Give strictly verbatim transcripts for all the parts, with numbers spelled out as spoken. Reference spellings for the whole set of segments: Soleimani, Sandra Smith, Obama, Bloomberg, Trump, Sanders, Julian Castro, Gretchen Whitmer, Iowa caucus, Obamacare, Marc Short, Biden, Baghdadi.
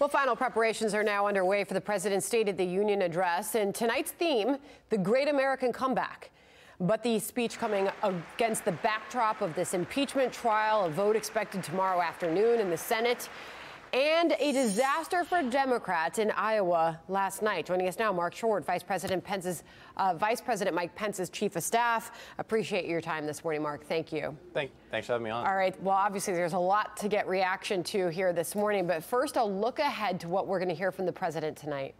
Well, final preparations are now underway for the president's State of the Union address, and tonight's theme, the Great American Comeback. But the speech coming against the backdrop of this impeachment trial, a vote expected tomorrow afternoon in the Senate, and a disaster for Democrats in Iowa last night. Joining us now, Marc Short, Vice President Pence's, uh, Vice President Mike Pence's Chief of Staff. Appreciate your time this morning, Mark. Thank you. Thank, thanks for having me on. All right. Well, obviously, there's a lot to get reaction to here this morning. But first, a look ahead to what we're going to hear from the president tonight.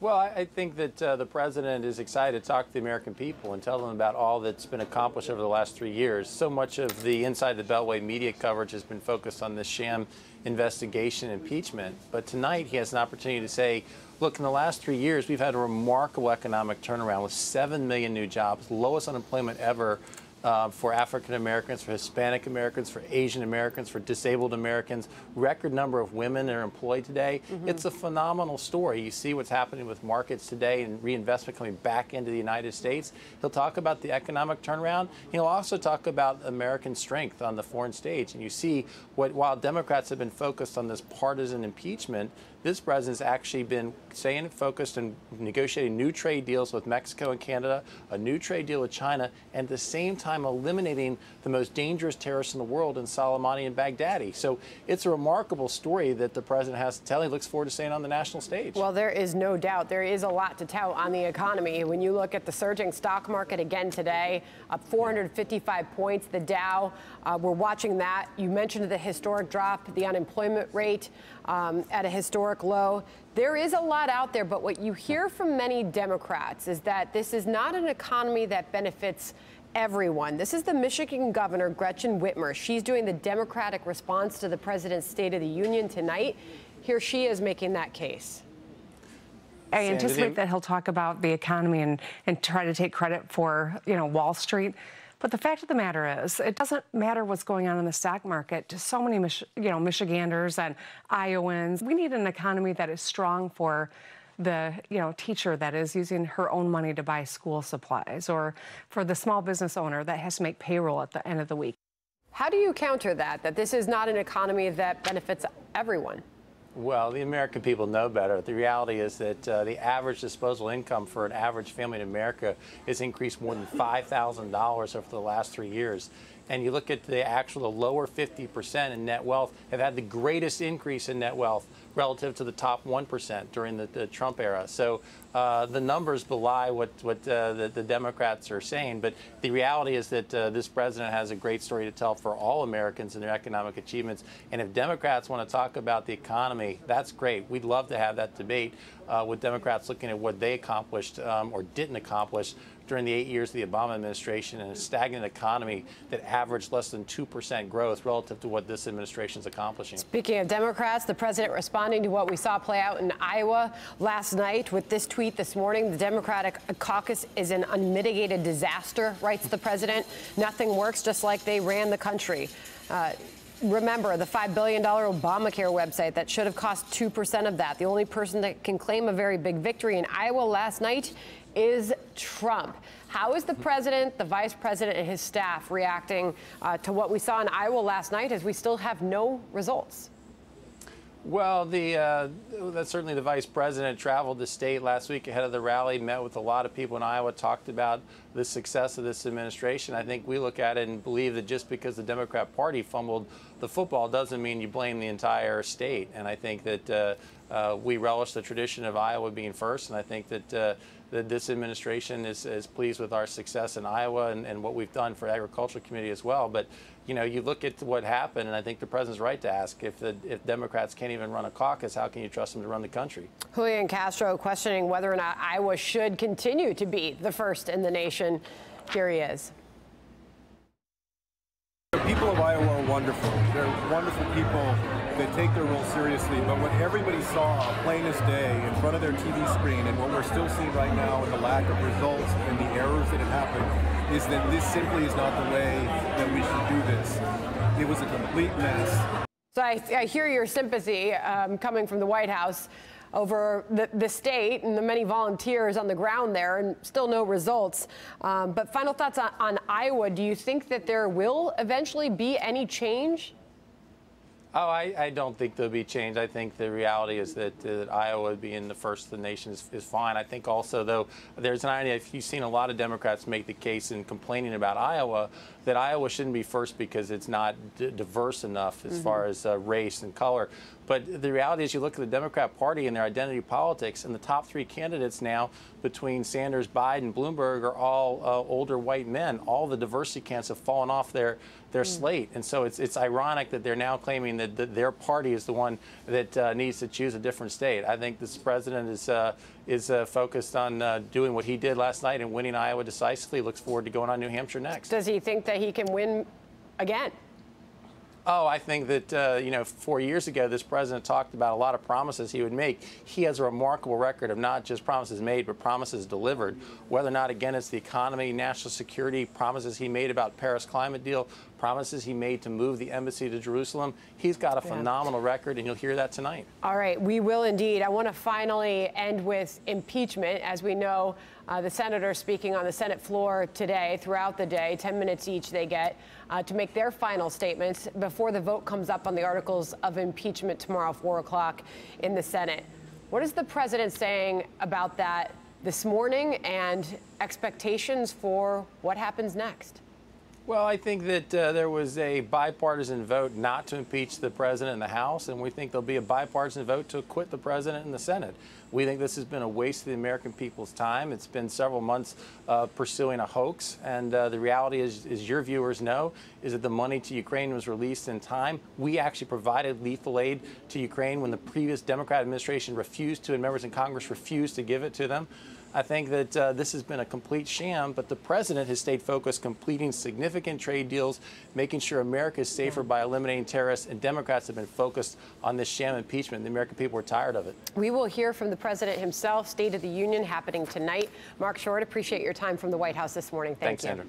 Well, I think that uh, the president is excited to talk to the American people and tell them about all that's been accomplished over the last three years. So much of the Inside the Beltway media coverage has been focused on this sham investigation impeachment. But tonight he has an opportunity to say, look, in the last three years, we've had a remarkable economic turnaround with seven million new jobs, lowest unemployment ever. Uh, for African Americans, for Hispanic Americans, for Asian Americans, for disabled Americans. Record number of women are employed today. Mm-hmm. It's a phenomenal story. You see what's happening with markets today and reinvestment coming back into the United States. He'll talk about the economic turnaround. He'll also talk about American strength on the foreign stage. And you see what, while Democrats have been focused on this partisan impeachment, this president's actually been staying focused and negotiating new trade deals with Mexico and Canada, a new trade deal with China, and at the same time eliminating the most dangerous terrorists in the world in Soleimani and Baghdadi. So it's a remarkable story that the president has to tell. He looks forward to staying on the national stage. Well, there is no doubt there is a lot to tout on the economy. When you look at the surging stock market again today, up four hundred fifty-five points, the Dow, uh, we're watching that. You mentioned the historic drop, the unemployment rate um, at a historic low. There is a lot out there, but what you hear from many Democrats is that this is not an economy that benefits everyone. This is the Michigan governor, Gretchen Whitmer. She's doing the Democratic response to the president's State of the Union tonight. Here she is making that case. I anticipate that he'll talk about the economy and, and try to take credit for, you know, Wall Street. But the fact of the matter is, it doesn't matter what's going on in the stock market to so many, Mich you know, Michiganders and Iowans. We need an economy that is strong for the you know teacher that is using her own money to buy school supplies, or for the small business owner that has to make payroll at the end of the week. How do you counter that, that this is not an economy that benefits everyone? Well, the American people know better. The reality is that uh, the average disposable income for an average family in America has increased more than five thousand dollars over the last three years. And you look at the actual the lower fifty percent in net wealth have had the greatest increase in net wealth relative to the top one percent during the, the Trump era. So uh, the numbers belie what, what uh, the, the Democrats are saying. But the reality is that uh, this president has a great story to tell for all Americans and their economic achievements. And if Democrats want to talk about the economy, that's great. We'd love to have that debate uh, with Democrats looking at what they accomplished um, or didn't accomplish during the eight years of the Obama administration, and a stagnant economy that averaged less than two percent growth relative to what this administration is accomplishing. Speaking of Democrats, the president responding to what we saw play out in Iowa last night with this tweet this morning. The Democratic caucus is an unmitigated disaster, writes the president. Nothing works, just like they ran the country. Uh, Remember, the five billion dollar Obamacare website that should have cost two percent of that. The only person that can claim a very big victory in Iowa last night is Trump. How is the president, the vice president, and his staff reacting uh, to what we saw in Iowa last night, as we still have no results? Well, the, uh, that's certainly the vice president traveled the state last week ahead of the rally, met with a lot of people in Iowa, talked about the success of this administration. I think we look at it and believe that just because the Democrat Party fumbled the football doesn't mean you blame the entire state. And I think that uh, uh, we relish the tradition of Iowa being first, and I think that uh, that this administration is, is pleased with our success in Iowa and, and what we've done for the agricultural community as well. But, you know, you look at what happened, and I think the president's right to ask, if the if Democrats can't even run a caucus, how can you trust them to run the country? Julian Castro questioning whether or not Iowa should continue to be the first in the nation. Here he is. The people of Iowa are wonderful. They're wonderful people that take their role seriously. But what everybody saw, plain as day, in front of their T V screen, and what we're still seeing right now, and the lack of results and the errors that have happened, is that this simply is not the way that we should do this. It was a complete mess. So I, I hear your sympathy um, coming from the White House over the, the state and the many volunteers on the ground there, and still no results. Um, but final thoughts on, on Iowa. Do you think that there will eventually be any change? Oh, I, I don't think there'll be change. I think the reality is that, uh, that Iowa being the first of the nation is, is fine. I think also, though, there's an idea, if you've seen a lot of Democrats make the case in complaining about Iowa, that Iowa shouldn't be first because it's not d diverse enough as mm-hmm. far as uh, race and color. But the reality is you look at the Democrat Party and their identity politics, and the top three candidates now between Sanders, Biden, Bloomberg are all uh, older white men. All the diversity candidates have fallen off their, their mm. slate. And so it's, it's ironic that they're now claiming that, that their party is the one that uh, needs to choose a different state. I think this president is, uh, is uh, focused on uh, doing what he did last night and winning Iowa decisively. Looks forward to going on New Hampshire next. Does he think that he can win again? Oh, I think that, uh, you know, four years ago, this president talked about a lot of promises he would make. He has a remarkable record of not just promises made, but promises delivered. Whether or not, again, it's the economy, national security, promises he made about Paris climate deal, promises he made to move the embassy to Jerusalem. He's got a yeah. phenomenal record, and you'll hear that tonight. All right, we will indeed. I want to finally end with impeachment. As we know, uh, the senator speaking on the Senate floor today, throughout the day, ten minutes each they get, uh, to make their final statements before the vote comes up on the articles of impeachment tomorrow, four o'clock in the Senate. What is the president saying about that this morning and expectations for what happens next? Well, I think that uh, there was a bipartisan vote not to impeach the president in the House, and we think there'll be a bipartisan vote to acquit the president in the Senate. We think this has been a waste of the American people's time. It's been several months uh, pursuing a hoax, and uh, the reality is, as your viewers know, is that the money to Ukraine was released in time. We actually provided lethal aid to Ukraine when the previous Democrat administration refused to, and members in Congress refused to give it to them. I think that uh, this has been a complete sham, but the president has stayed focused, completing significant trade deals, making sure America is safer by eliminating terrorists, and Democrats have been focused on this sham impeachment. The American people are tired of it. We will hear from the president himself, State of the Union happening tonight. Marc Short, appreciate your time from the White House this morning. Thank you. Thanks, Sandra.